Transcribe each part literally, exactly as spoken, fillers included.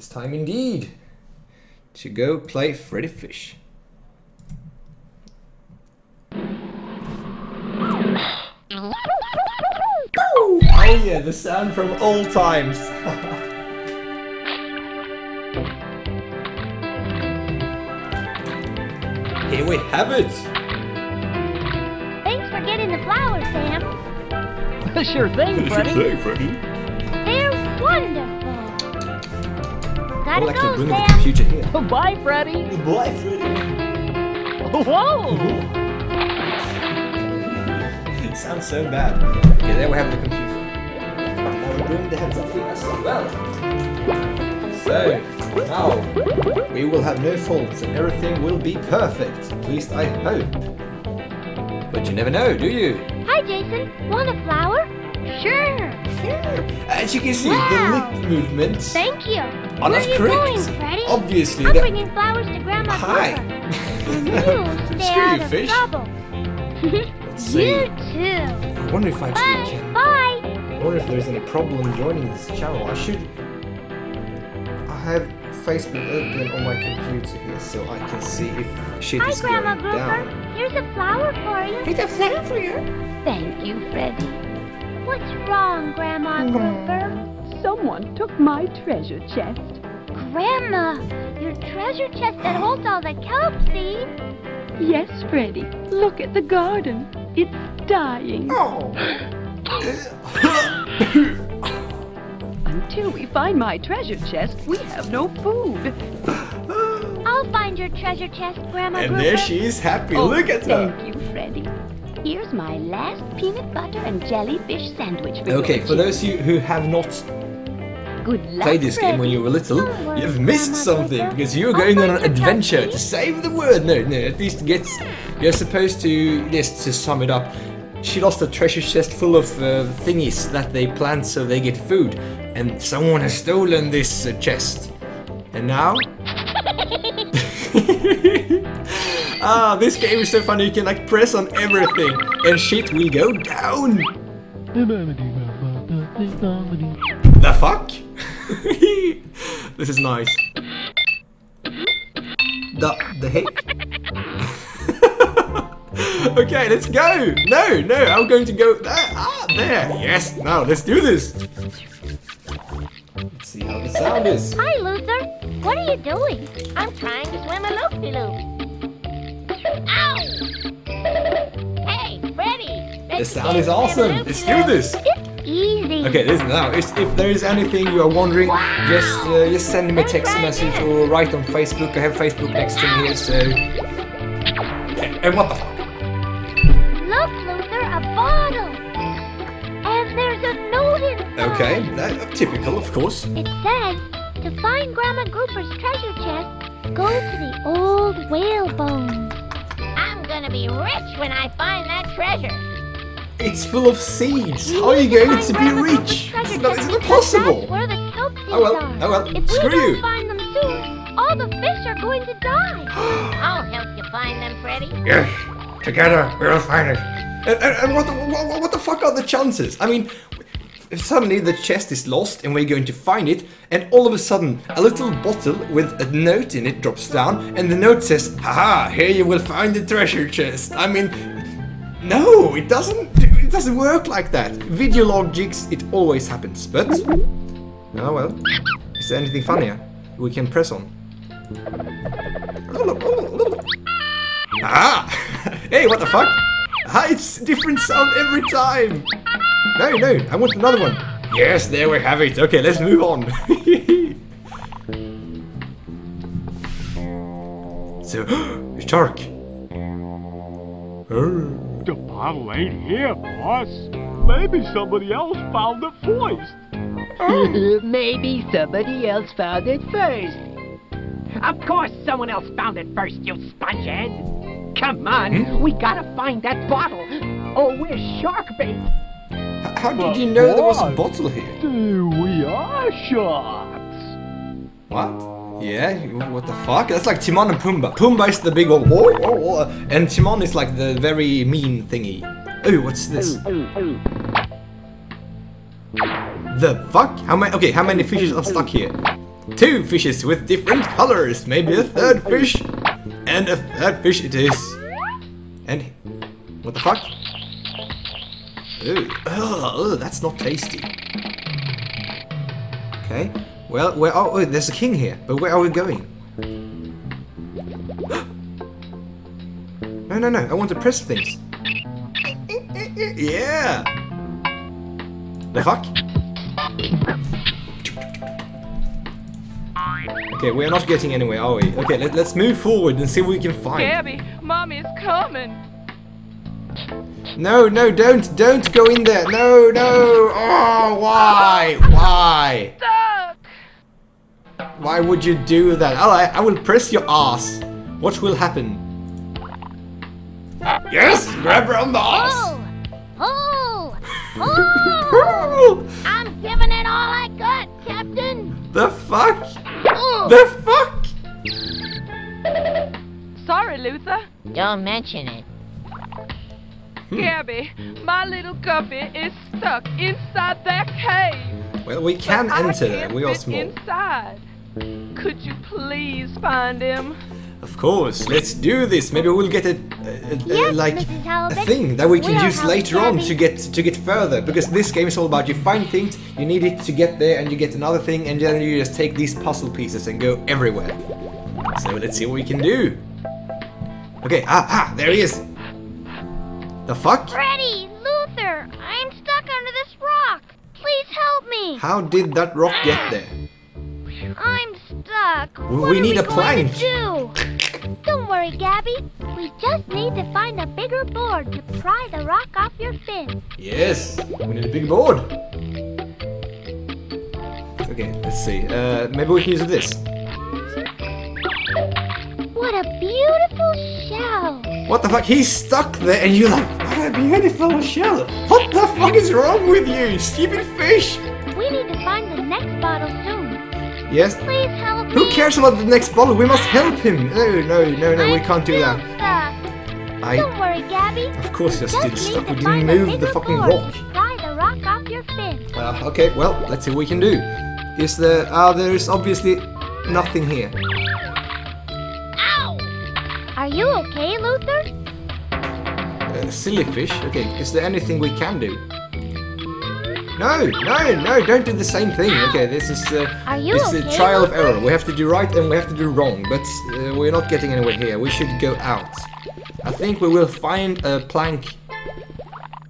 It's time indeed to go play Freddi Fish. Oh yeah, the sound from old times. Here we have it. Thanks for getting the flowers, Sam. Sure thing, Freddi. Sure thing, Freddi. They're wonderful. Gotta like go, to bring Sam. The computer here. Oh, bye, Freddi. Oh, bye, Freddi. Oh, whoa. It sounds so bad. Okay, there we have the computer. Now we're doing the heads up thing as well. So, now we will have no faults and everything will be perfect. At least I hope. But you never know, do you? Hi, Jason. Want a flower? Sure. Sure. As you can see, wow. The lip movements. Thank you. Are not correct. Where are you going, Freddi? Obviously. I'm bringing flowers to Grandma Grouper. Hi. You stay Screw out you, of fish. Trouble. See. You too. I wonder if I actually can. Bye. I wonder if there's any problem joining this channel. I should. I have Facebook open on my computer here, so I can see if shit Hi, is Grandma going Grouper. Down. Here's a flower for you. Here's a flower for you. Thank you, Freddi. What's wrong, Grandma mm-hmm. Grouper? Someone took my treasure chest. Grandma, your treasure chest that holds all the kelp seeds. Yes, Freddi. Look at the garden. It's dying. Oh. Until we find my treasure chest, we have no food. I'll find your treasure chest, Grandma Grouper. And there she is, happy. Oh, look at her. Thank you, Freddi. Here's my last peanut butter and jellyfish sandwich for Okay, for those you who have not Good luck, played this Freddi. Game when you were little, worry, you've missed Grandma something Grouper. Because you're going on an adventure to save the world. No, no, at least get. You're supposed to. Yes, to sum it up, she lost a treasure chest full of uh, thingies that they plant so they get food, and someone has stolen this uh, chest, and now. Ah, this game is so funny. You can like press on everything, and shit will go down. The fuck? This is nice. The the heck? Okay, let's go. No, no, I'm going to go there. Ah, there. Yes. Now let's do this. Let's see how the sound is. Hi, Luther. What are you doing? I'm trying to swim a loop-de-loop. Ow! Hey, Freddi. The sound is awesome. Let's do this. Easy. Okay, listen now. If, if there is anything you are wondering, wow. just uh, just send me a text message or write on Facebook. I have Facebook next to me here, so. And, and what the fuck? Look, Luther, a bottle, and there's a note inside. Okay, that's typical, of course. It says to find Grandma Grouper's treasure chest, go to the old whalebone. I'm gonna be rich when I find that treasure. It's full of seeds. How are you going to be rich? It's not, it's not possible. Oh well, oh well. If Screw you. If we don't find them soon, all the fish are going to die. I'll help you find them, Freddi. Yes, together we'll find it. And, and, and what, the, what, what the fuck are the chances? I mean, if suddenly the chest is lost and we're going to find it, and all of a sudden a little bottle with a note in it drops down, and the note says, "Haha, here you will find the treasure chest." I mean, no, it doesn't. It doesn't work like that. Video log jigs, it always happens, but... Oh well. Is there anything funnier? We can press on. Ah! Hey, what the fuck? Ah, it's different sound every time! No, no, I want another one. Yes, there we have it. Okay, let's move on. So, a shark. Oh. The bottle ain't here, boss. Maybe somebody else found it first. Oh. Maybe somebody else found it first. Of course someone else found it first, you spongehead. Come on, hmm? we gotta find that bottle. Or we're shark bait. H how but did you know there was a bottle here? We are sharks. What? Yeah, what the fuck? That's like Timon and Pumbaa. Pumbaa is the big old whoa, whoa, whoa, and Timon is like the very mean thingy. Oh, what's this? Oh, oh, oh. The fuck? How many? Okay, how many fishes are stuck here? Two fishes with different colors, maybe a third fish, and a third fish it is. And what the fuck? Ooh, oh, that's not tasty. Okay, well, where are we? Oh, there's a king here, but where are we going? No, no, no, I want to press things. Yeah! The fuck? Okay, we're not getting anywhere, are we? Okay, let, let's move forward and see what we can find. Gabby, mommy's coming! No, no, don't, don't go in there! No, no! Oh, why? Why? Stop. Why would you do that? Alright, I will press your ass. What will happen? Yes! Grab her on the ass! Pull! Pull! Pull! I'm giving it all I got, Captain! The fuck? Pull. The fuck? Sorry, Luther. Don't mention it. Gabby, my little guppy is stuck inside that cave. Well, we can but enter that. We are small. Inside. Could you please find him? Of course, let's do this. Maybe we'll get a, a, a, a like a thing that we can use later on to get to get further. Because this game is all about you find things, you need it to get there, and you get another thing, and then you just take these puzzle pieces and go everywhere. So let's see what we can do. Okay, ah, ah, there he is. The fuck? Freddi, Luther, I'm stuck under this rock. Please help me. How did that rock get there? I'm stuck. What we need a plank. Do? Don't worry, Gabby. We just need to find a bigger board to pry the rock off your fin. Yes, we need a big board. Okay, let's see. Uh, maybe we can use this. What a beautiful shell. What the fuck? He's stuck there, and you're like, what a beautiful shell. What the fuck is wrong with you, stupid fish? We need to find the next bottle soon. Yes? Please help me. Who cares about the next bottle? We must help him! No, no, no, no, I'm we can't do that. Stuck. I... Don't worry, Gabby. Of course you're still stuck. We didn't move the fucking rock. Pry the rock off your fin. Uh, okay, well, let's see what we can do. Is there... Ah, uh, there is obviously nothing here. Ow! Are you okay, Luther? Uh, silly fish. Okay, is there anything we can do? No, no, no, don't do the same thing. Okay, this is, uh, this is okay, a trial Luther? Of error. We have to do right and we have to do wrong, but uh, we're not getting anywhere here. We should go out. I think we will find a plank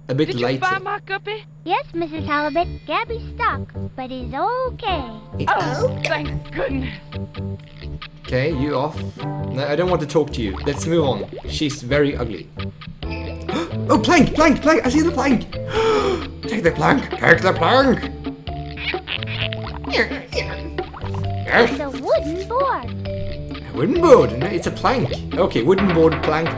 a bit Did later. Did you find my guppy? Yes, Missus Halibut. Gabby's stuck, but he's okay. It oh, is. Thank goodness. Okay, you off. No, I don't want to talk to you. Let's move on. She's very ugly. Oh, plank, plank, plank. I see the plank. Take the plank! Take the plank! It's a wooden board! A wooden board? No, it's a plank. Okay, wooden board, plank.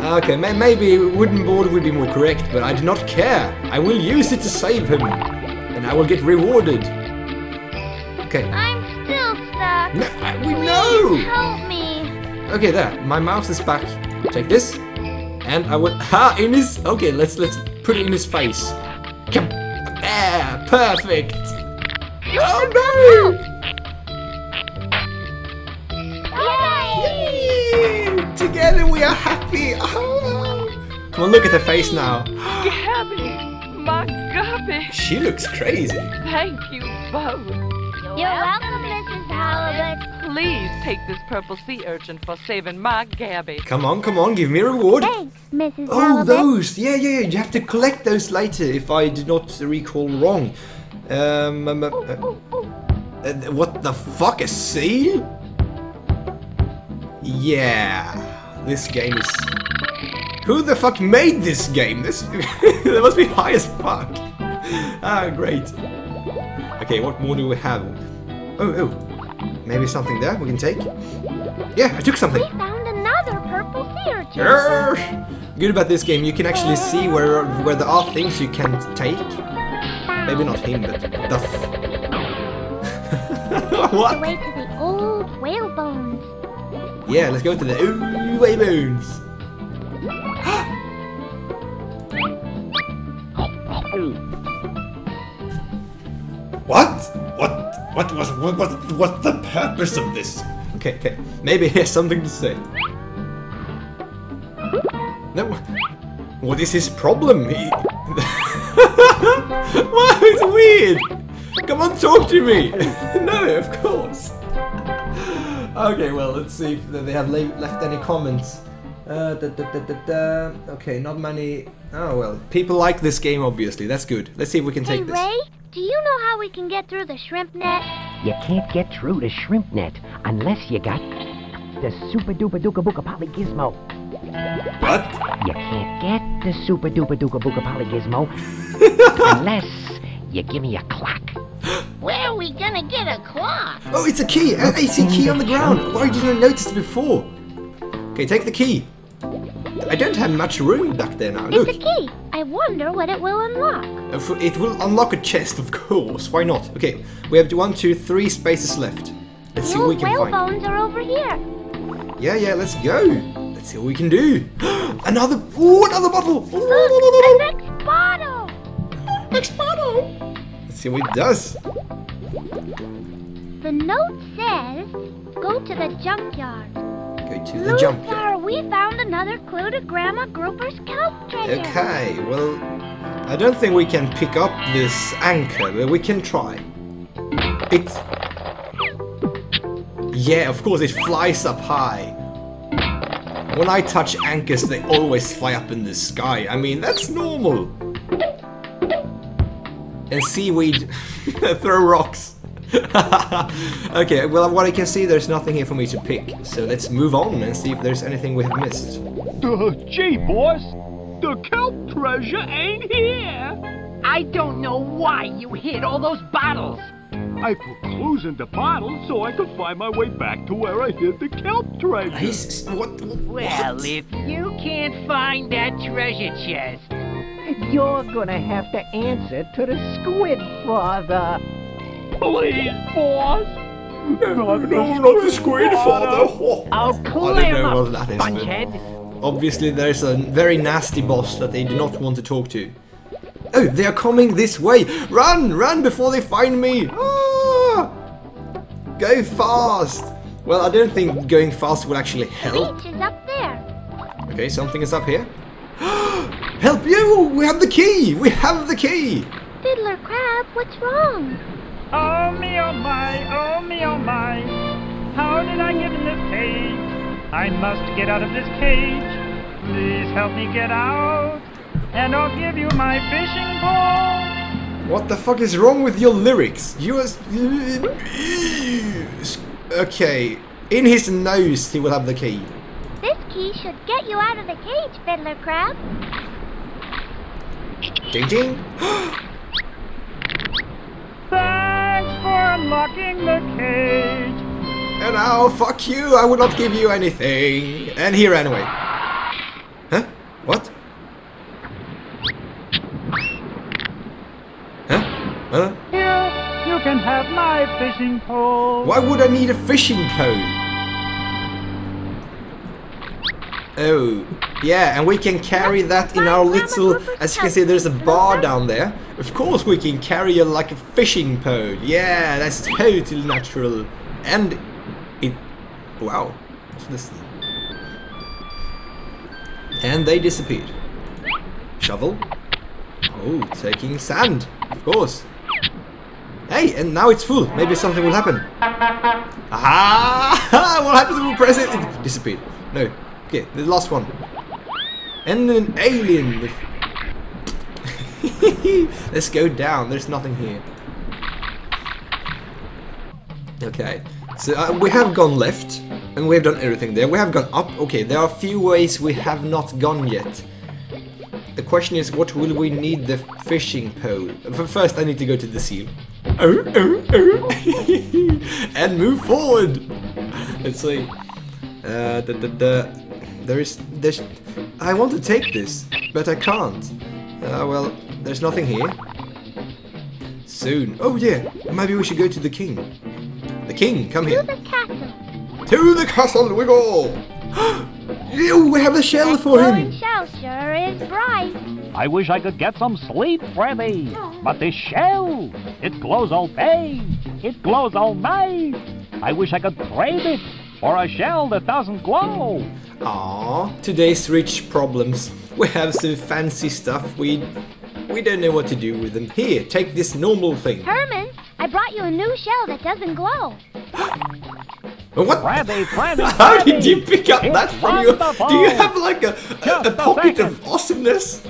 Okay, may maybe wooden board would be more correct, but I do not care. I will use it to save him. And I will get rewarded. Okay. I'm still stuck. No, I, we know! Help me! Okay, there. My mouse is back. Take this. And I will... Ha! In his... Okay, let's, let's put it in his face. Come there, perfect. Oh no! Yay! Yay! Together we are happy. Oh. Come on, look at her face now. Gabby, my Gabby. She looks crazy. Thank you both. You're, You're welcome, Missus Halibut. Please take this purple sea urchin for saving my Gabby. Come on, come on, give me a reward. Thanks. Missus Oh, Halibut. Those! Yeah, yeah, yeah, you have to collect those later if I did not recall wrong. Um, um uh, ooh, ooh, ooh. Uh, what the fuck, a seal? Yeah, this game is... Who the fuck made this game? This That must be high as fuck. Ah, great. Okay, what more do we have? Oh, oh, maybe something there we can take? Yeah, I took something. We found another purple sea urchin. Urgh. Good about this game, you can actually see where where there are things you can take. Maybe not him, but the f What? Way to the old whale bones. Yeah, let's go to the old whale bones. What? What? What was what what what's the purpose of this? Okay, okay. Maybe he has something to say. No. What is his problem? He... Wow, it's weird! Come on, talk to me! No, of course. Okay, well, let's see if they have left any comments. Uh, da, da, da, da, da. Okay, not many. Oh, well, people like this game, obviously. That's good. Let's see if we can take this. Hey, Ray, do you know how we can get through the shrimp net? You can't get through the shrimp net unless you got the super duper duka booka polygizmo. What? You can't get the super duper duka booka polygizmo unless you give me a clock. Where are we gonna get a clock? Oh, it's a key! I, I see a key on the ground! Why didn't I notice before? Okay, take the key. I don't have much room back there now. Look. It's a key. I wonder what it will unlock. It will unlock a chest, of course. Why not? Okay, we have one, two, three spaces left. Let's see what we can find. Whale bones are over here. Yeah, yeah. Let's go. Let's see what we can do. Another. Ooh, another bottle. Look, an next bottle. Next bottle. Let's see what it does. The note says, "Go to the junkyard." Go to the jump. Luther, we found another clue to Grandma Grouper's kelp treasure. Okay, well, I don't think we can pick up this anchor, but we can try. It's... Yeah, of course, it flies up high. When I touch anchors, they always fly up in the sky. I mean, that's normal. And seaweed throw rocks. Okay, well, what I can see, there's nothing here for me to pick. So let's move on and see if there's anything we have missed. Uh, gee, boss, the kelp treasure ain't here. I don't know why you hid all those bottles. I put clues in the bottles so I could find my way back to where I hid the kelp treasure. Nice. What? Well, if you can't find that treasure chest, you're gonna have to answer to the squid father. Please, boss! No, no, not the squid, father! Oh, I'll clear I don't know what that is, but obviously there's a very nasty boss that they do not want to talk to. Oh, they are coming this way! Run, run before they find me! Ah! Go fast! Well, I don't think going fast will actually help. The beach is up there. Okay, something is up here. Help you! We have the key! We have the key! Fiddler Crab, what's wrong? Oh me oh my, oh me oh my, how did I get in this cage? I must get out of this cage, please help me get out, and I'll give you my fishing pole. What the fuck is wrong with your lyrics? You are... Okay, in his nose he will have the key. This key should get you out of the cage, Fiddler Crab. Ding ding! Unlocking the cage. And now, fuck you, I will not give you anything. And here anyway. Huh? What? Huh? Huh? Here, you can have my fishing pole. Why would I need a fishing pole? Oh, yeah, and we can carry that in our little... As you can see, there's a bar down there. Of course we can carry it like a fishing pole. Yeah, that's totally natural. And it... Wow. What's this thing? And they disappeared. Shovel. Oh, taking sand. Of course. Hey, and now it's full. Maybe something will happen. Aha! What happens if we press it? It disappeared. No. Okay, the last one. And an alien with... Let's go down, there's nothing here. Okay, so uh, we have gone left, and we have done everything there. We have gone up, okay, there are a few ways we have not gone yet. The question is, what will we need the fishing pole? First, I need to go to the seal. Oh, oh, oh. And move forward! Let's see. Uh, the, the, the... There is... There's, I want to take this, but I can't. Uh, well, there's nothing here. Soon. Oh, yeah. Maybe we should go to the king. The king, come here. To the castle. To the castle we go! We have a shell for him! That glowing shell sure is bright. I wish I could get some sleep, Freddi. But this shell, it glows all day. It glows all night. I wish I could trade it for a shell that doesn't glow. Aww, today's rich problems. We have some fancy stuff. We we don't know what to do with them. Here, take this normal thing. Herman, I brought you a new shell that doesn't glow. What? Freddi, Freddi, how did you pick up that from you? Do you have like a, a, a pocket a of awesomeness?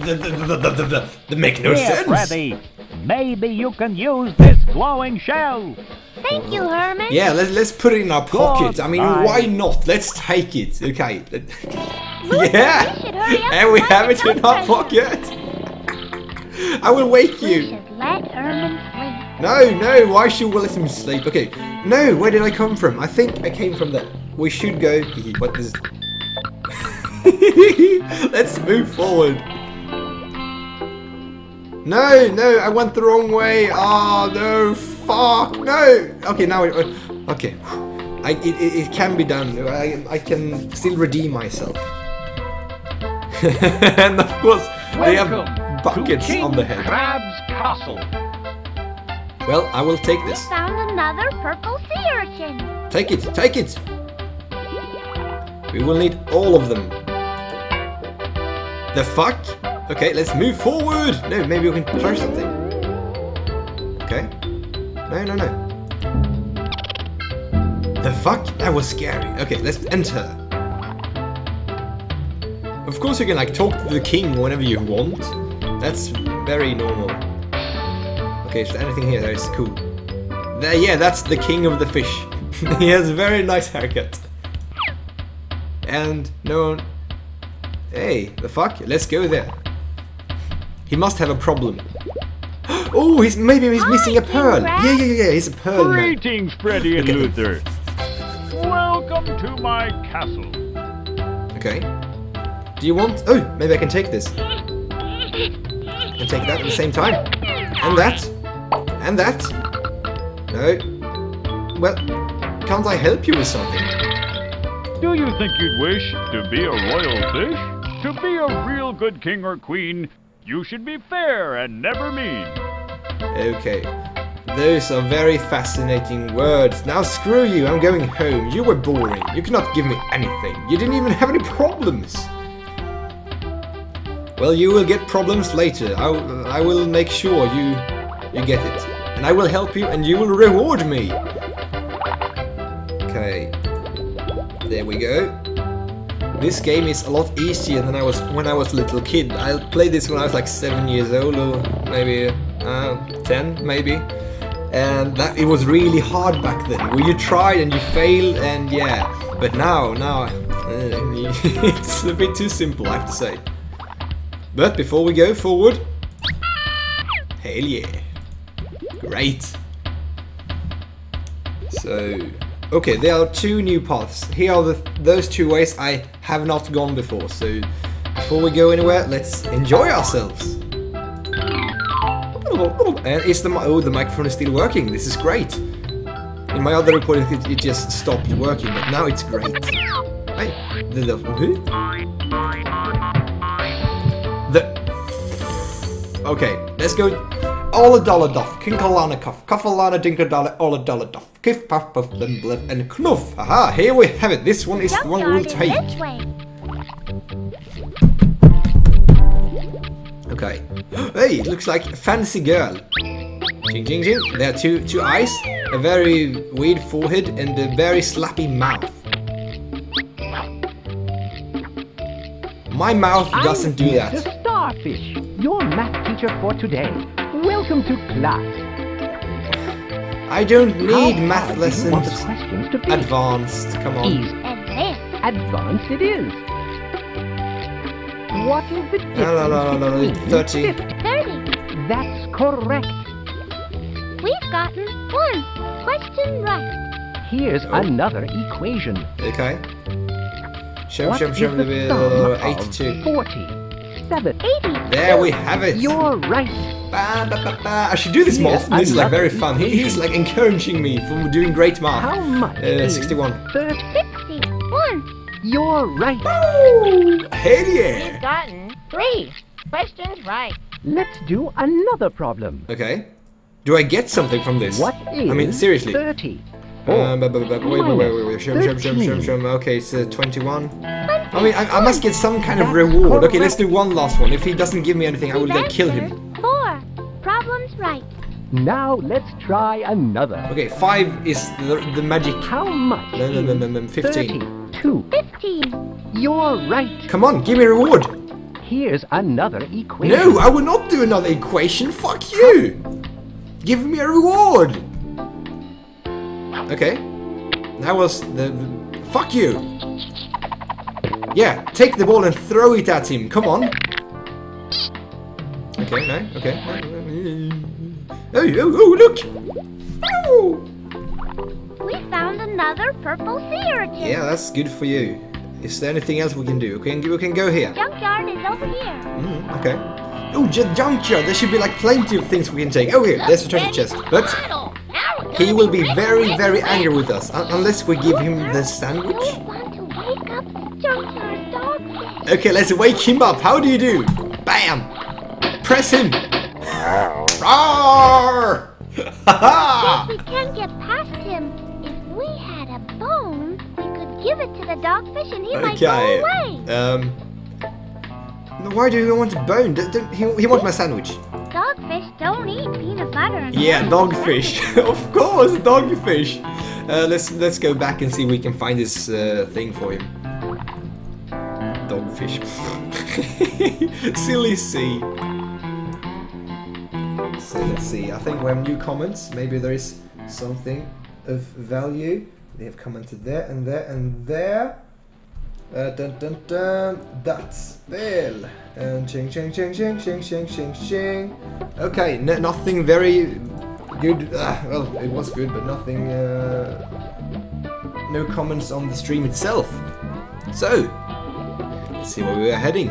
That make no Here, sense. Freddi, maybe you can use this glowing shell. Thank you, Herman. Yeah, let, let's put it in our pocket. Good I mean, time. Why not? Let's take it. Okay. Luther, yeah. We hurry up and we have it in our pocket. I will wake you. We should let Herman sleep. No, no, why should we let him sleep? Okay, no, where did I come from? I think I came from that. We should go. What is. Let's move forward. No, no, I went the wrong way. Oh, no, fuck, no. Okay, now, it, okay. I, it, it can be done. I, I can still redeem myself. And of course, they have buckets on the head. Crab's Castle. Well, I will take this. We found another purple sea urchin. Take it, take it. We will need all of them. The fuck? Okay, let's move forward. No, maybe we can try something. Okay. No, no, no. The fuck? That was scary. Okay, let's enter. Of course you can like talk to the king whenever you want. That's very normal. Okay, so anything here that is cool. There, yeah, that's the king of the fish. He has a very nice haircut. And no one... Hey, the fuck? Let's go there. He must have a problem. Oh, he's maybe he's Hi, missing a pearl. King yeah, yeah, yeah, he's a pearl. Greetings, Freddi and Luther. Welcome to my castle. Okay. Do you want... Oh, maybe I can take this. And take that at the same time. And that. And that. No. Well, can't I help you with something? Do you think you'd wish to be a royal fish? To be a real good king or queen, you should be fair and never mean. Okay. Those are very fascinating words. Now screw you, I'm going home. You were boring. You cannot give me anything. You didn't even have any problems. Well, you will get problems later. I, I will make sure you you get it. And I will help you and you will reward me. Okay. There we go. This game is a lot easier than I was when I was a little kid. I played this when I was like seven years old or maybe uh, ten maybe. And that it was really hard back then. Where you tried and you failed and yeah. But now, now, uh, it's a bit too simple, I have to say. But before we go forward, hell yeah, great. So, okay, there are two new paths. Here are the, those two ways I have not gone before. So, before we go anywhere, let's enjoy ourselves. And it's the oh, the microphone is still working. This is great. In my other recording, it, it just stopped working, but now it's great. Hey, the, the who? Okay, let's go. All a dollar duff, kinkalana cuff, cuffalana dinkadala, all a dollar duff, kiff puff puff blim blip and knuff. Aha, here we have it. This one is the one we'll take. Okay. Hey, it looks like a fancy girl. Ching ching ching. There are two two eyes, a very weird forehead, and a very slappy mouth. My mouth doesn't do that. The starfish. Your math teacher for today. Welcome to class. I don't need How math lessons. Questions to be? Advanced, come on. Easy. Advanced it is. What is the difference no, no, no, no, no. thirty. thirty. That's correct. We've gotten one question right. Here's oh. another equation. Okay. Show, show, show. eighty-two. forty. Seven. There we have it. You're right. Ba, ba, ba, ba. I should do this more often. Yes, this is like very fun. He, he's like encouraging me for doing great math. How much? Uh, sixty-one. sixty-one. You're right. Oh, hell yeah. You've gotten three questions right. Let's do another problem. Okay. Do I get something from this? What is I mean, seriously. thirty? Um, wait, wait, wait, wait, wait, shum, shum, shum, shum, shum. Okay, it's uh, twenty-one. I mean, I, I must get some kind of reward. Okay, let's do one last one. If he doesn't give me anything, I will then kill him. Four. Problem's right. Now let's try another. Okay, five is the, the magic. How much? Fifteen. Two. Fifteen. You're right. Come on, give me a reward. Here's another equation. No, I will not do another equation. Fuck you. Give me a reward. Okay, that was the, the... Fuck you! Yeah, take the ball and throw it at him, come on! Okay, no, okay. Oh, oh, oh, look! Oh. We found another purple sea urchin! Yeah, that's good for you. Is there anything else we can do? Okay, we can go here. Junkyard is over here. Mm, okay. Oh, junkyard! There should be like plenty of things we can take. Oh, here, there's the treasure chest. But... he will be very, very angry with us, un unless we give him the sandwich. Okay, let's wake him up. How do you do? Bam! Press him! Roar! If we can get past him, if we had a bone, we could give it to the dogfish and he okay. might go away. Um... Why do you want a bone? Don't, don't, he, he wants my sandwich. Dogfish don't eat peanut butter. And yeah, dogfish. Of course, dogfish. Uh, let's let's go back and see if we can find this uh, thing for him. Dogfish. Silly sea. So let's see. I think we have new comments. Maybe there is something of value. They have commented there and there and there. Uh, dun dun dun, that's Bill. And ching ching ching ching ching ching ching ching. Okay, no, nothing very good. Uh, well, it was good, but nothing. Uh, no comments on the stream itself. So, let's see where we are heading.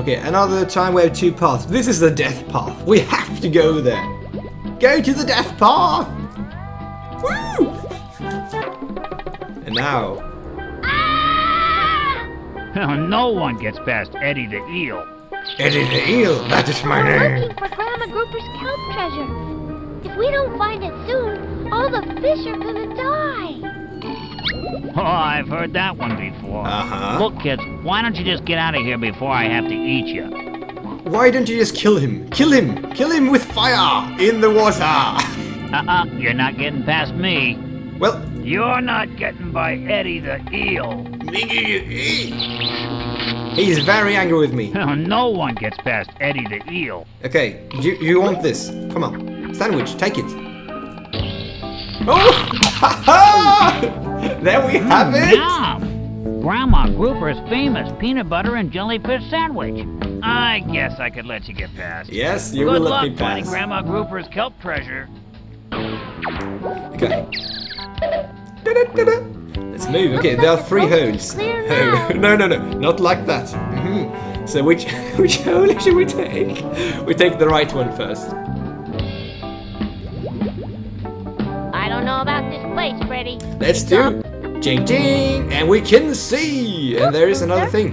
Okay, another time we have two paths. This is the death path. We have to go there. Go to the death path! Woo! And now. No one gets past Eddie the Eel. Eddie the Eel? That is my name. We're looking for Grandma Grouper's kelp treasure. If we don't find it soon, all the fish are gonna die. Oh, I've heard that one before. Uh-huh. Look, kids, why don't you just get out of here before I have to eat you? Why don't you just kill him? Kill him! Kill him with fire! In the water! Uh-uh, you're not getting past me. Well... you're not getting by Eddie the Eel. He's very angry with me. No one gets past Eddie the Eel. Okay, you, you want this. Come on. Sandwich, take it. Oh! There we have it! Yeah. Grandma Grouper's famous peanut butter and jellyfish sandwich. I guess I could let you get past. Yes, you will let me pass. Good luck finding Grandma Grouper's kelp treasure. Okay. Let's move. Okay, there are three holes. Oh, no, no, no, not like that. Mm-hmm. So which which hole should we take? We take the right one first. I don't know about this place, Freddi. Let's do. Jing jing, and we can see. And there is another thing.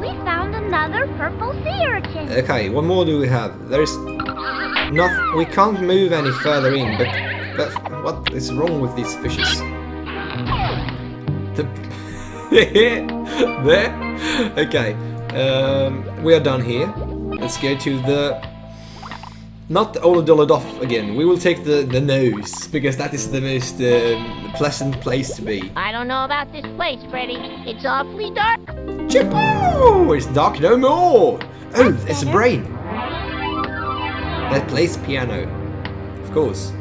We found another purple sea urchin. Okay, what more do we have? There is nothing. We can't move any further in, but. But what is wrong with these fishes? The there? Okay. Um, we are done here. Let's go to the... not the old Dolodoff again. We will take the, the nose, because that is the most um, pleasant place to be. I don't know about this place, Freddi. It's awfully dark. Chippo! It's dark no more! Oh, that's it's better. A brain. That plays piano. Of course.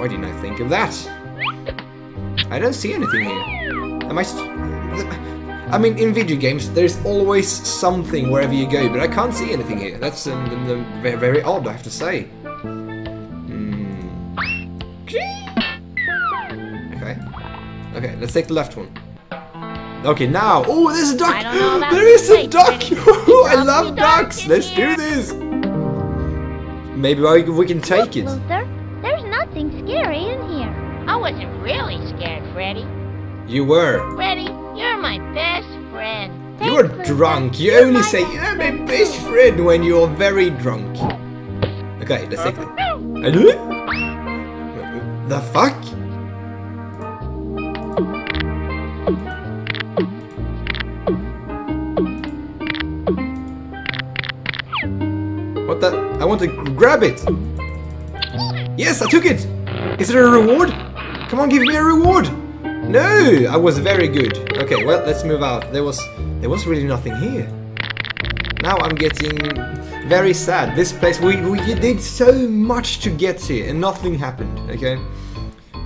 Why didn't I think of that? I don't see anything here. Am I... St I mean, in video games, there's always something wherever you go, but I can't see anything here. That's um, the, the, very, very odd, I have to say. Mm. Okay. Okay, let's take the left one. Okay, now... oh, there's a duck! There is a duck! I love ducks! Let's do this! Maybe we can take it. Nothing scary in here. I wasn't really scared, Freddi. You were. Freddi, you're my best friend. Thanks you're drunk. You you're only say, you're my best friend when you're very drunk. guy, let's take it. Hello? The fuck? What the? I want to grab it! Yes, I took it! Is there a reward? Come on, give me a reward! No! I was very good. Okay, well, let's move out. There was there was really nothing here. Now I'm getting very sad. This place, we, we did so much to get here and nothing happened, okay?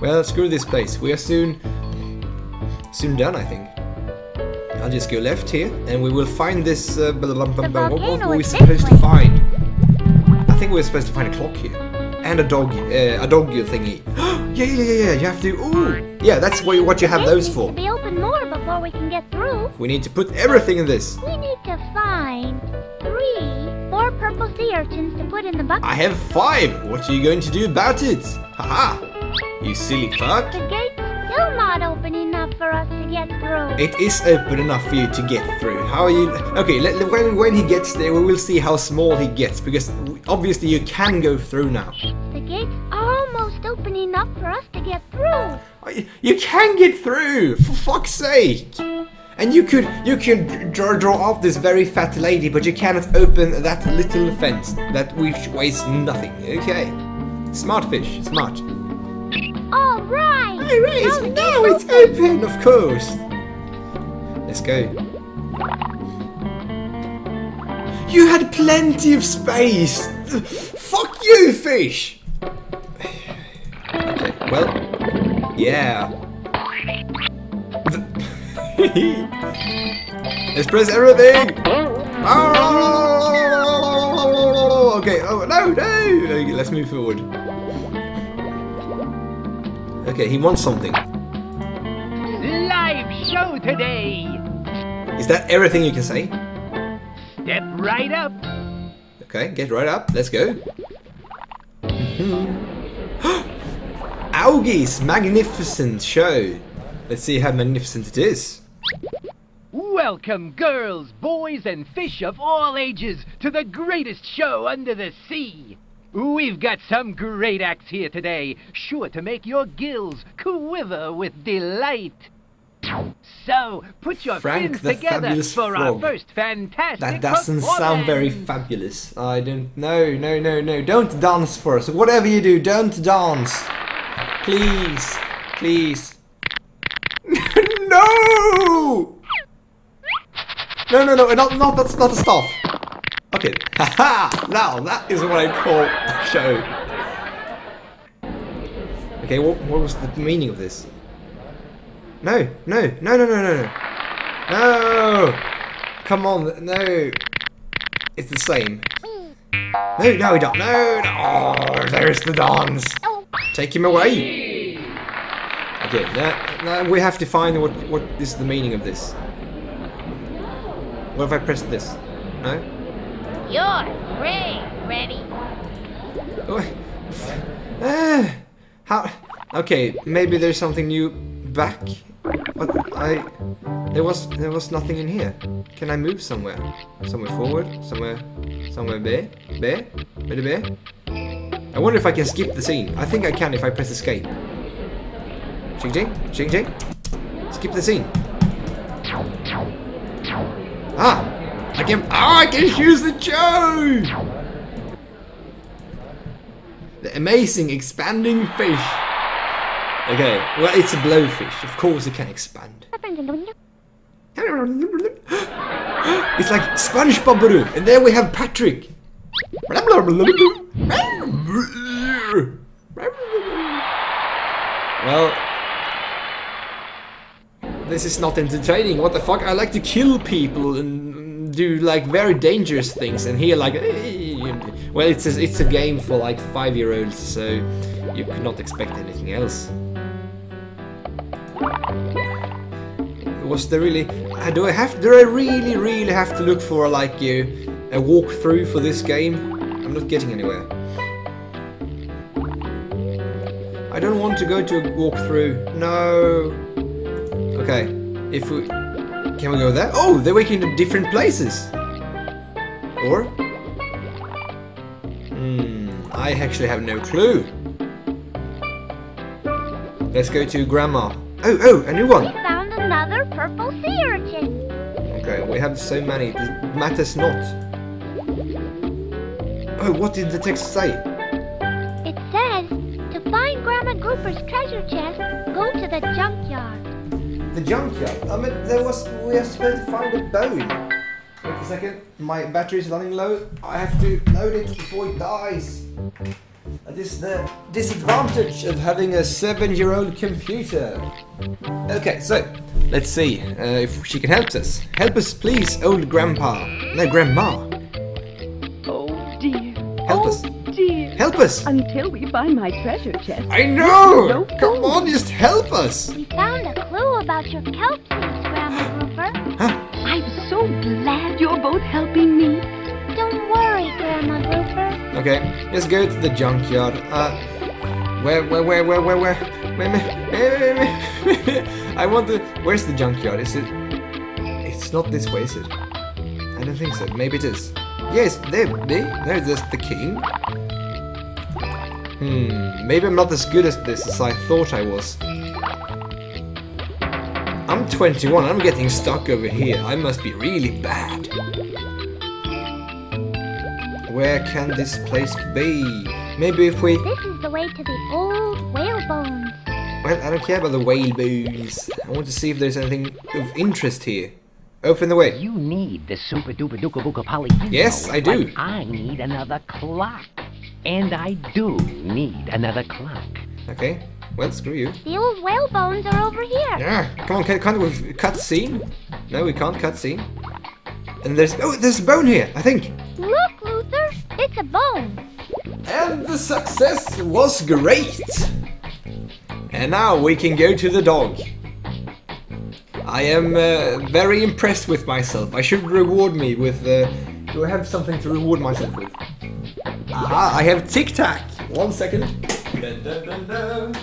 Well, screw this place. We are soon, soon done, I think. I'll just go left here and we will find this... Uh, what were we supposed to find? I think we were supposed to find a clock here. And a dog, uh, a dog thingy. yeah, yeah, yeah, yeah, you have to, ooh. Yeah, that's what you, what you have those for. We need to be open more before we can get through. We need to put everything in this. We need to find three, four purple sea urchins to put in the bucket. I have five. What are you going to do about it? Haha, -ha. You silly fuck. The gate's still not open enough for us to get through. It is open enough for you to get through. How are you? Okay, let, when, when he gets there, we will see how small he gets because obviously you can go through now. The gate's almost open enough for us to get through. You can get through, for fuck's sake! And you could you could draw, draw off this very fat lady, but you cannot open that little fence that which weighs nothing. Okay, smart fish, smart. All right. All right. Now it's open, of course. Let's go. You had plenty of space! Fuck you, fish! Okay, well... Yeah... Let's press everything! Oh, okay, oh no, no! Okay, let's move forward. Okay, he wants something. Live show today! Is that everything you can say? Step right up. Okay, get right up. Let's go. Augie's magnificent show. Let's see how magnificent it is. Welcome, girls, boys, and fish of all ages to the greatest show under the sea. We've got some great acts here today, sure to make your gills quiver with delight. So, put your fins together for our first fantastic performance! That doesn't sound very fabulous. I don't... No, no, no, no. Don't dance for us. Whatever you do, don't dance. Please. Please. No! No, no, no. Not, not, that's not the stuff. Okay. Haha! Now, that is what I call a show. Okay, what, what was the meaning of this? No, no, no, no, no, no, no. No! Come on, no. It's the same. No, no, we don't. No, no. Oh, there's the dance. Take him away. Okay, now, now we have to find what, what is the meaning of this. What if I press this? No? You're great, ready. Oh, uh, how? Okay, maybe there's something new. Back, but I there was there was nothing in here. Can I move somewhere? Somewhere forward? Somewhere? Somewhere there? There? There? There? I wonder if I can skip the scene. I think I can if I press escape. Ching ching, ching ching. Skip the scene. Ah, I can. Ah, oh, I can choose the show. The amazing expanding fish. Okay, well, it's a blowfish. Of course it can expand. It's like SpongeBob Baroo. And there we have Patrick. Well, this is not entertaining. What the fuck? I like to kill people and do like very dangerous things. And here, like, well, it's a, it's a game for like five-year-olds, so you could not expect anything else. Was there really? Do I have? Do I really, really have to look for like you a walkthrough for this game? I'm not getting anywhere. I don't want to go to a walkthrough. No. Okay. If we can we go there? Oh, they're waking up different places. Or. Hmm. I I actually have no clue. Let's go to Grandma. Oh, oh, a new one. We found another purple sea urchin. Okay, we have so many. It matters not. Oh, what did the text say? It says, to find Grandma Grouper's treasure chest, go to the junkyard. The junkyard? I mean, there was, we are supposed to find a bone. Wait a second, my battery is running low. I have to load it before it dies. That is the disadvantage of having a seven-year-old computer. Okay, so let's see uh, if she can help us. Help us, please, old grandpa. No, grandma. Oh dear. Help oh us. Dear. Help us. Until we find my treasure chest. I know. No Come food. on, just help us. We found a clue about your kelp seeds, Grandma Grouper. Huh? I'm so glad you're both helping me. Don't worry, Grandma Grouper. Okay, let's go to the junkyard. Uh, where, where, where, where, where, where, where, where, I want to. Where's the junkyard? Is it? It's not this way, is it? I don't think so. Maybe it is. Yes, there, there, there's just the king. Hmm. Maybe I'm not as good at this as I thought I was. I'm twenty-one, I'm getting stuck over here. I must be really bad. Where can this place be? Maybe if we... This is the way to the old whale bones. Well, I don't care about the whale bones. I want to see if there's anything of interest here. Open the way. You need the super duper duka buka poly. Yes, I do. I need another clock. And I do need another clock. Okay. Well, screw you. The old whale bones are over here. Yeah, come on, can, can't we cut scene? No, we can't cut scene. And there's oh, there's a bone here, I think. Look, Luther, it's a bone. And the success was great. And now we can go to the dog. I am uh, very impressed with myself. I should reward me with. Uh, do I have something to reward myself with? Ah, I have Tic Tac. One second. Dun, dun, dun, dun.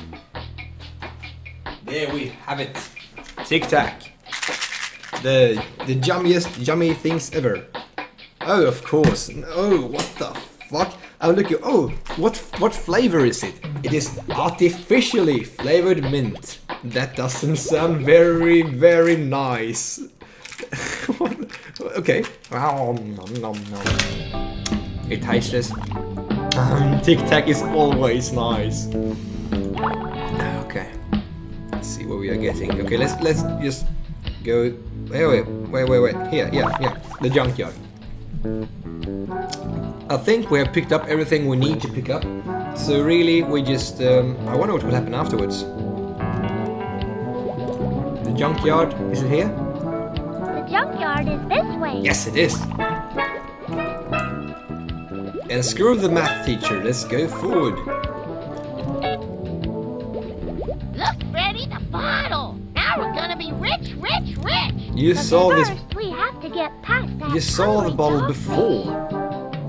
There we have it, Tic Tac, the the jummiest jummy things ever. Oh, of course. Oh, what the fuck? Oh, look. Oh, what what flavor is it? It is artificially flavored mint. That doesn't sound very very nice. Okay. It tastes. Um, Tic Tac is always nice. Okay. Let's see what we are getting. Okay, let's let's just go. Wait, wait, wait, wait, wait. Here, yeah, yeah. The junkyard. I think we have picked up everything we need to pick up. So really, we just. Um, I wonder what will happen afterwards. The junkyard. Is it here? The junkyard is this way. Yes, it is. And screw the math teacher. Let's go forward. You but saw this. We have to get past that you saw the bottle before.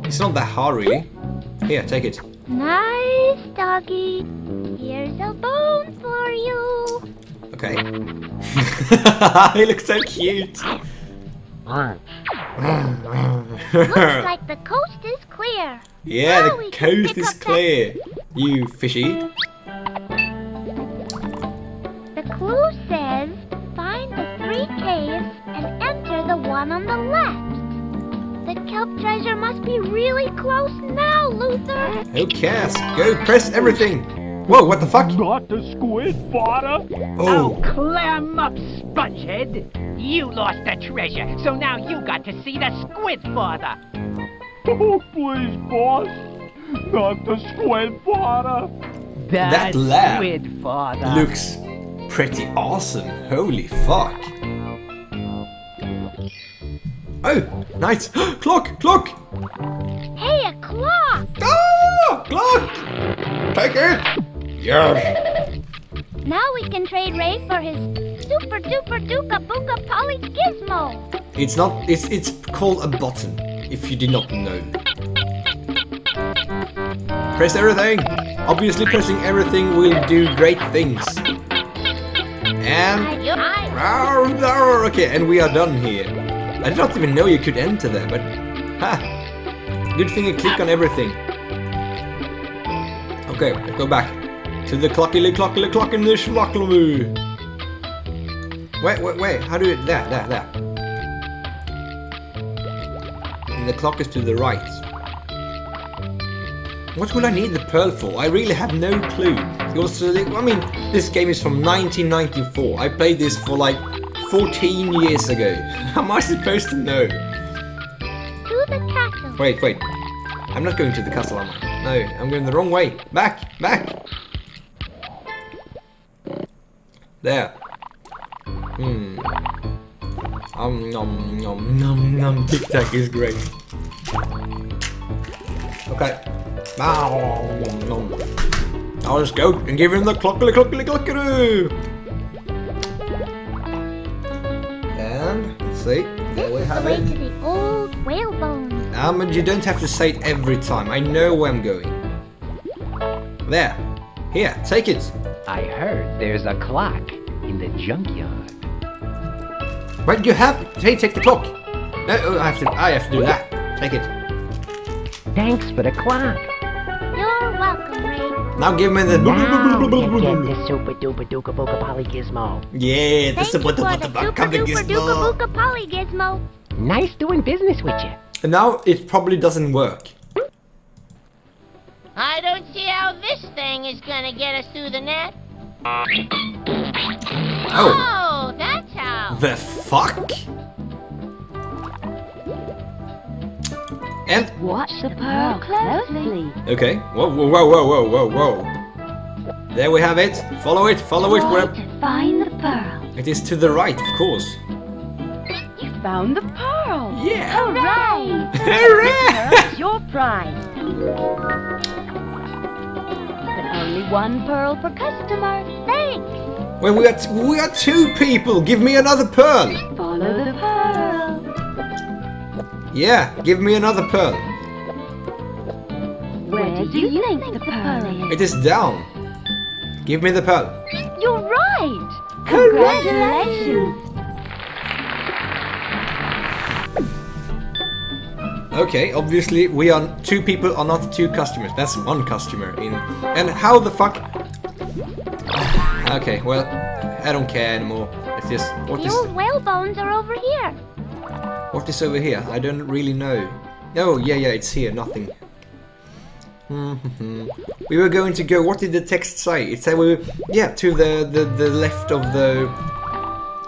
It's not that hard, really. Here, take it. Nice doggy. Here's a bone for you. Okay. He looks so cute. Looks like the coast is clear. Yeah, now the coast is clear. That... You fishy. The clue says. Caves and enter the one on the left. The kelp treasure must be really close now, Luther. Who cares? Go press everything. Whoa, what the fuck? Not the squid, butter. Oh. Oh, clam up, spongehead. You lost the treasure, so now you got to see the squid, butter. Oh, please, boss. Not the squid, butter. That squid, butter. Looks pretty awesome. Holy fuck. Oh, nice! Clock! Clock! Hey, a clock! Ah! Clock! Take it! Yes! Now we can trade Ray for his super duper duka buka poly gizmo! It's not... It's, it's called a button, if you did not know. Press everything! Obviously pressing everything will do great things. And... Okay, and we are done here. I did not even know you could enter there, but ha! Good thing you click on everything. Okay, let's go back to the clockily clockily clock in the schlockily. Wait, wait, wait. How do it? There, there, there. And the clock is to the right. What will I need the pearl for? I really have no clue. Also, I mean, this game is from nineteen ninety-four. I played this for like fourteen years ago. How am I supposed to know? To the castle. Wait, wait. I'm not going to the castle, am I? No, I'm going the wrong way. Back, back. There. Hmm. Um, nom, nom, nom, nom. Tic Tac is great. Okay. Bow, nom, nom. I'll just go and give him the clockily clockily clockily. And let's see. There we have it. To the old whalebone. Um, you don't have to say it every time. I know where I'm going. There. Here, take it. I heard there's a clock in the junkyard. But you have it. Hey, take the clock. No, I have to. I have to do that. Take it. Thanks for the clock. Now give me the super duper duper booka poly gizmo. Yeah, the super duper duper booka poly gizmo. Nice doing business with you. And now it probably doesn't work. I don't see how this thing is gonna get us through the net. Oh, oh that's how. The fuck? And watch the pearl closely. Okay. Whoa, whoa, whoa, whoa, whoa, whoa, whoa. There we have it. Follow it, follow it. Where to find the pearl? It is to the right, of course. You found the pearl. Yeah. Hooray! Hooray! The pearl's your prize. But only one pearl per customer. Thanks. Well, we got we got two people. Give me another pearl. Follow the pearl. Yeah, give me another pearl. Where do you think the pearl is? It is down. Give me the pearl. You're right! Congratulations! Okay, obviously we are two people are not two customers. That's one customer in. And how the fuck? Okay, well, I don't care anymore. It's just what the is old whalebones are over here. What is over here? I don't really know. Oh, yeah, yeah, it's here, nothing. We were going to go, what did the text say? It said we were, yeah, to the, the, the left of the,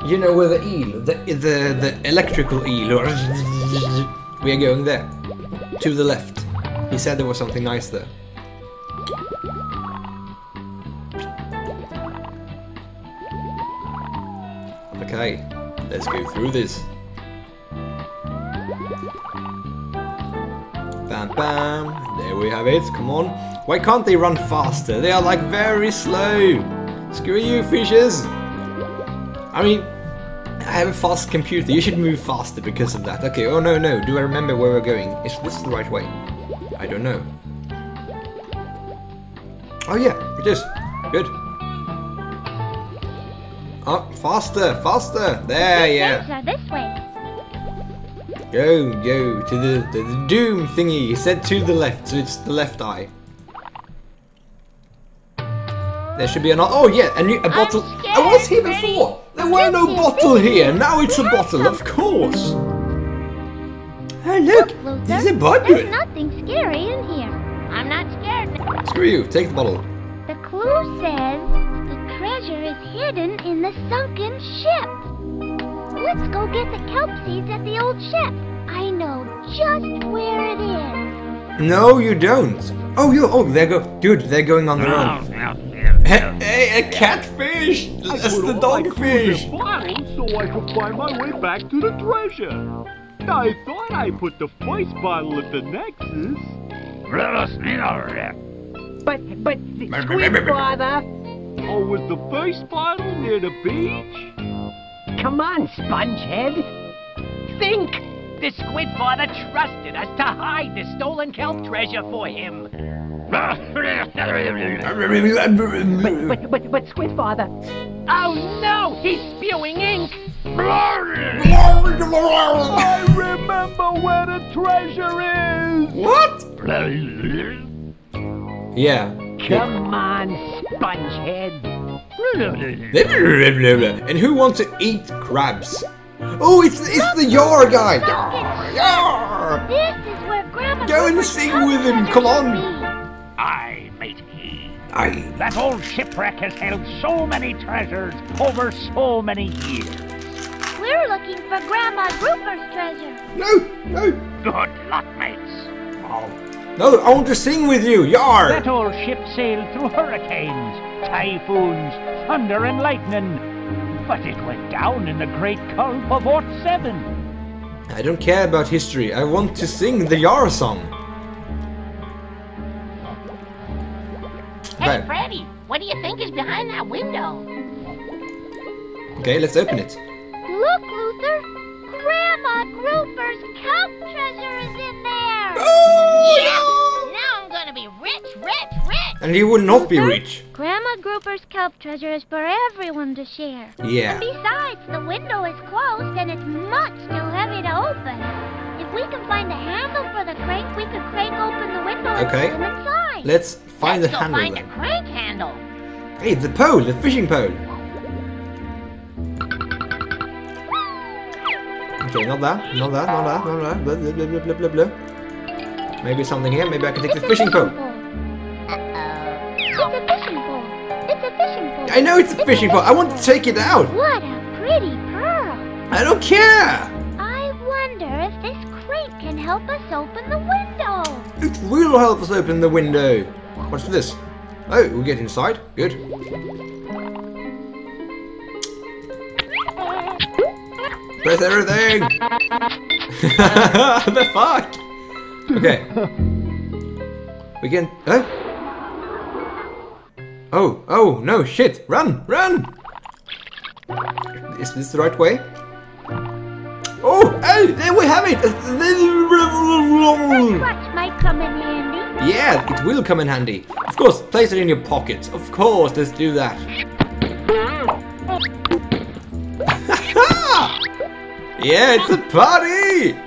you know, where the eel, the, the, the electrical eel. We are going there, to the left. He said there was something nice there. Okay, let's go through this. Bam, bam. There we have it. Come on. Why can't they run faster? They are like very slow. Screw you, fishes. I mean, I have a fast computer. You should move faster because of that. Okay. Oh, no, no. Do I remember where we're going? Is this the right way? I don't know. Oh, yeah. It is. Good. Oh, faster. Faster. There, yeah. This way. Go, go, to the, the, the doom thingy. He said to the left, so it's the left eye. There should be another. Oh, yeah, a, new, a bottle. I was here before. There were no bottle here. Now it's a bottle, of course. Oh, look, there's a bottle. There's nothing scary in here. I'm not scared. Screw you, take the bottle. The clue says the treasure is hidden in the sunken ship. Let's go get the kelp seeds at the old ship. I know just where it is. No, you don't. Oh, you. Oh, there go, dude. They're going on their own. Hey, hey, a catfish! That's the dogfish. So I could find my way back to the treasure. I thought I put the first bottle at the Nexus. But, but, squid father. Oh, was the first bottle near the beach? Come on, Spongehead. Think! The squid father trusted us to hide the stolen kelp treasure for him. but, but, but, but, squid father. Oh no, he's spewing ink. I remember where the treasure is. What? Yeah. Come on, spongehead. And who wants to eat crabs? Oh, it's it's look, the Yar guy. Yar, yar. This is where Grandma Go and sing with him, come on. Aye, matey. Aye. That old shipwreck has held so many treasures over so many years. We're looking for Grandma Grouper's treasure. No, no. Good luck, mates. Oh. No, I want to sing with you, Yar! That old ship sailed through hurricanes, typhoons, thunder and lightning. But it went down in the great gulf of oh seven. I don't care about history. I want to sing the Yar song. Hey, right. Freddi, what do you think is behind that window? Okay, let's open it. Look, Luther! Grandma Grouper's kelp treasure is in there! Oh, yeah! No. Now I'm gonna be rich, rich, rich! And you will not be rich. Grandma Grouper's kelp treasure is for everyone to share. Yeah. And besides, the window is closed and it's much too heavy to open. If we can find a handle for the crank, we could crank open the window okay. and get inside. Let's find Let's the handle. Let's go find the crank handle. Hey, the pole, the fishing pole. Okay, not that, not that, not that, not that. Blah, blah, blah, blah, blah, blah. Maybe something here. Maybe I can take it's the fishing pole. pole. Uh-oh. It's a fishing pole. It's a fishing pole. I know it's a it's fishing a pole. pole. I want to take it out. What a pretty pearl. I don't care. I wonder if this crate can help us open the window. It will help us open the window. What's this? Oh, we'll get inside. Good. Press everything! The fuck? Okay. We can... Huh? Oh, oh, no, shit! Run, run! Is this the right way? Oh, oh, there we have it! This watch might come in handy. Yeah, it will come in handy. Of course, place it in your pocket. Of course, let's do that. Yeah, it's a party!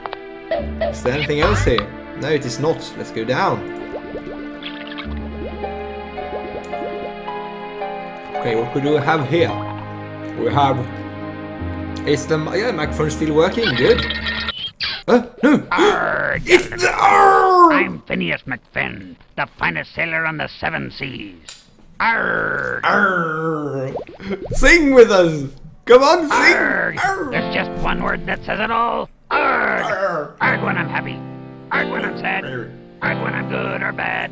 Is there anything else here? No, it is not. Let's go down. Okay, what do we have here? We have... Is the yeah, microphone still working? Good. Oh, no! Arr, it's the... Arr! I'm Phineas McFenn, the finest sailor on the seven seas. Arr! Arr! Sing with us! Come on, sing! Arrgh. Arrgh. There's just one word that says it all. Arrgh. Arrgh. Arrgh when I'm happy. Arrgh when I'm sad. Arrgh, Arrgh when I'm good or bad.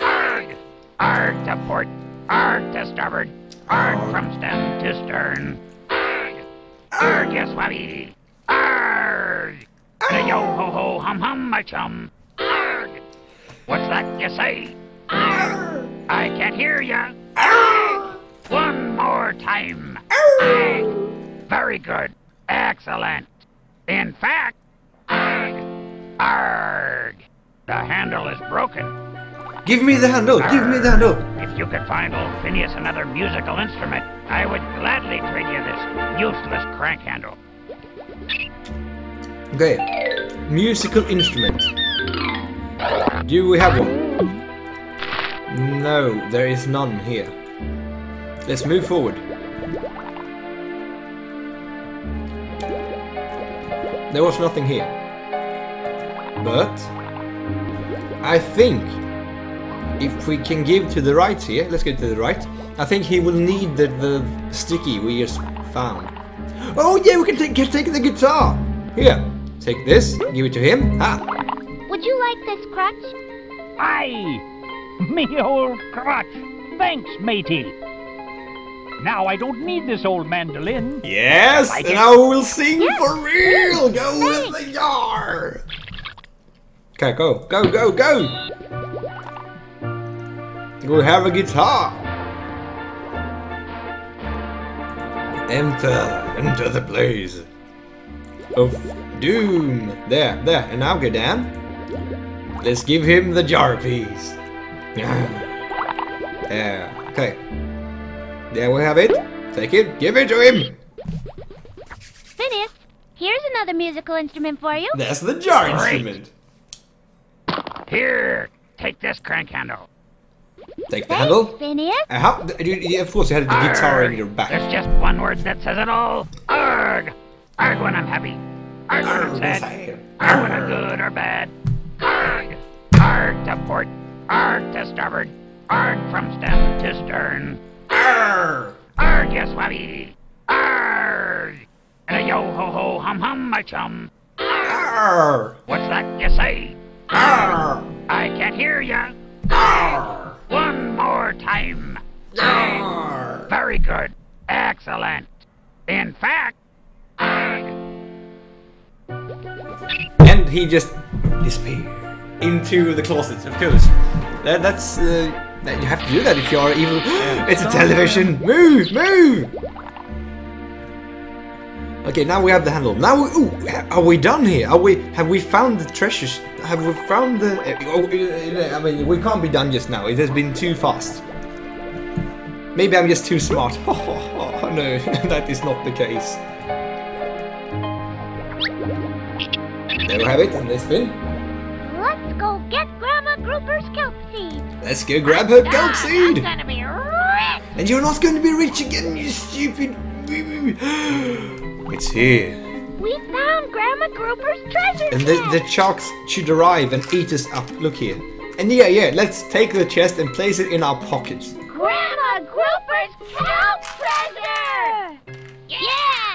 Arrgh. Arrgh to port. Arrgh to starboard. Arrgh, Arrgh. From stem to stern. Arrgh. Arrgh, yes, wabi. Arrgh. Arrgh. Yo ho ho hum hum, my chum. Arrgh. What's that you say? Arrgh. Arrgh. I can't hear ya. Arrgh. One more time. Arrgh. Very good. Excellent. In fact, arg, arg, the handle is broken. Give me the handle. Arg. Give me the handle. If you could find old Phineas another musical instrument, I would gladly trade you this useless crank handle. Okay. Musical instrument. Do we have one? No, there is none here. Let's move forward. There was nothing here, but I think if we can give to the right here, let's go to the right, I think he will need the, the sticky we just found. Oh yeah, we can take, can take the guitar! Here, take this, give it to him. Ah. Would you like this crutch? Aye, me old crutch, thanks matey. Now I don't need this old mandolin. Yes, like and I will sing yes. for real. Go Thanks. with the Yar. Okay, go, go, go, go. We have a guitar. Enter, enter the place of doom. There, there, and now go down. Let's give him the Yar piece. Yeah. Okay. There we have it. Take it. Give it to him. Finished. Here's another musical instrument for you. That's the Yar instrument. Here. Take this crank handle. Take the Thanks, handle. Phineas. Uh, how? You, of course, you had the Arrgh, guitar in your back. There's just one word that says it all. Arrgh. Arrgh when I'm happy. Arrgh when I'm sad. Arrgh, Arrgh when I'm good or bad. Arrgh. Arrgh to port. Arrgh to starboard. Arrgh from stem to stern. Arrgh. Arrgh, yes, Wabby. Arrgh. Uh, yo ho ho hum hum, my chum. Arrgh. What's that you say? Arrgh. I can't hear ya. Arrgh. One more time. Arrgh. Very good. Excellent. In fact. Arrgh. And he just disappeared into the closet. Of course. That, that's. Uh, you have to do that if you are evil. It's a television. Move, move. Okay, now we have the handle. Now, we, ooh, are we done here? Are we? Have we found the treasures? Have we found the? Oh, I mean, we can't be done just now. It has been too fast. Maybe I'm just too smart. Oh, oh, oh no, that is not the case. There we have it, and this bin. Let's go get Grandma Grouper's kelp seed. Let's go grab her kelp seed. I'm gonna be rich. And you're not going to be rich again, you stupid. It's here. We found Grandma Grouper's treasure. And the, the sharks should arrive and eat us up. Look here. And yeah, yeah, let's take the chest and place it in our pockets. Grandma Grouper's kelp treasure! Yeah!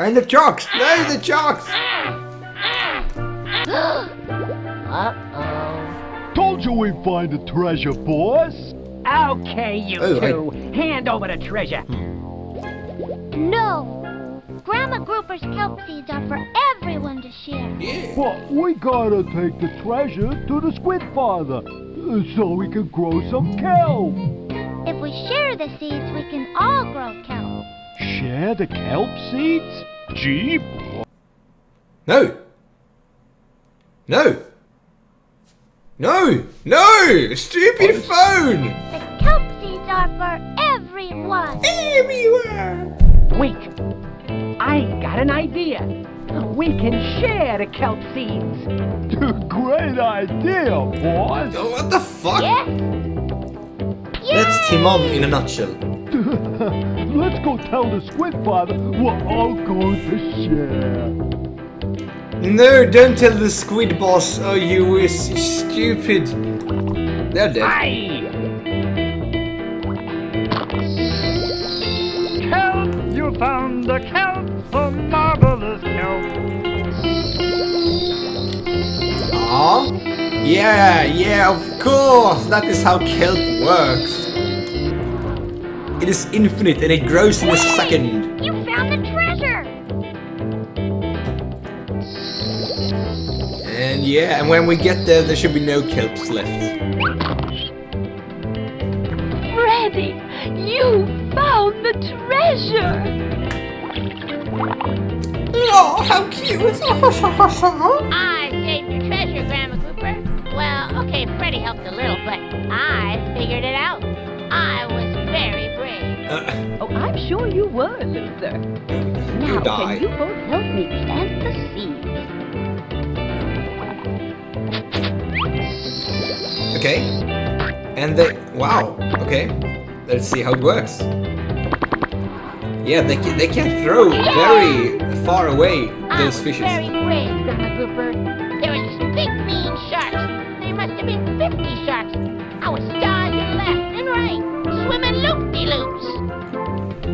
And the sharks! No, the sharks! Uh-oh. Told you we'd find the treasure, boys! Okay, you oh, two. I... Hand over the treasure. Hmm. No! Grandma Grouper's kelp seeds are for everyone to share. Yeah. But we gotta take the treasure to the squid father so we can grow some kelp. If we share the seeds, we can all grow kelp. Share the kelp seeds? Gee. No! No! No! No! Stupid phone! The kelp seeds are for everyone! Everywhere! Wait, I got an idea. We can share the kelp seeds. Great idea, boys. Oh, what the fuck? Yeah. That's Timon in a nutshell. Let's go tell the squid father we're all going to share. No, don't tell the squid boss. Oh, you is stupid. They're dead. Aye. Found the kelp, the marvelous kelp. Aww. Yeah, yeah, of course. That is how kelp works. It is infinite and it grows in a second. You found the treasure. And yeah, and when we get there, there should be no kelps left. Freddi, you found the treasure. Oh, how cute! I saved your treasure, Grandma Grouper. Well, okay, Freddi helped a little, but I figured it out. I was very brave. Uh, oh, I'm sure you were, Luther. Now, die. Can you both help me plant the seeds? Okay. And they... Wow. Okay. Let's see how it works. Yeah, they can, they can throw very far away those fishes. I'm very brave, Grandma Grouper. There were these big mean sharks. There must have been fifty sharks. I was dodging left and right, swimming loop-de-loops.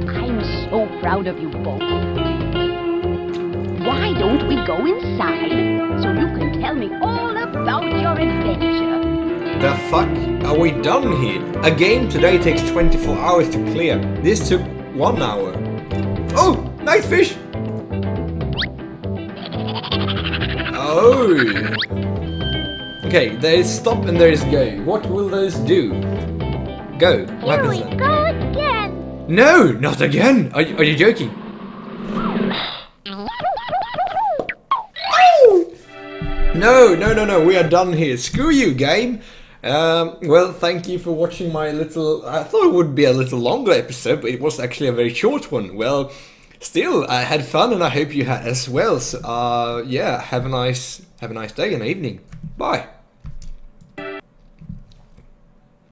I'm so proud of you both. Why don't we go inside so you can tell me all about your adventure? The fuck are we done here? A game today takes twenty-four hours to clear. This took one hour. Oh, nice fish! Oh! Okay, there is stop and there is go. What will those do? Go. What happens then? Here we go again! No, not again! Are you, are you joking? No, no, no, no, we are done here. Screw you, game! Um, well, thank you for watching my little... I thought it would be a little longer episode, but it was actually a very short one. Well, still, I had fun and I hope you had as well. So, uh, yeah, have a nice, have a nice day and evening. Bye.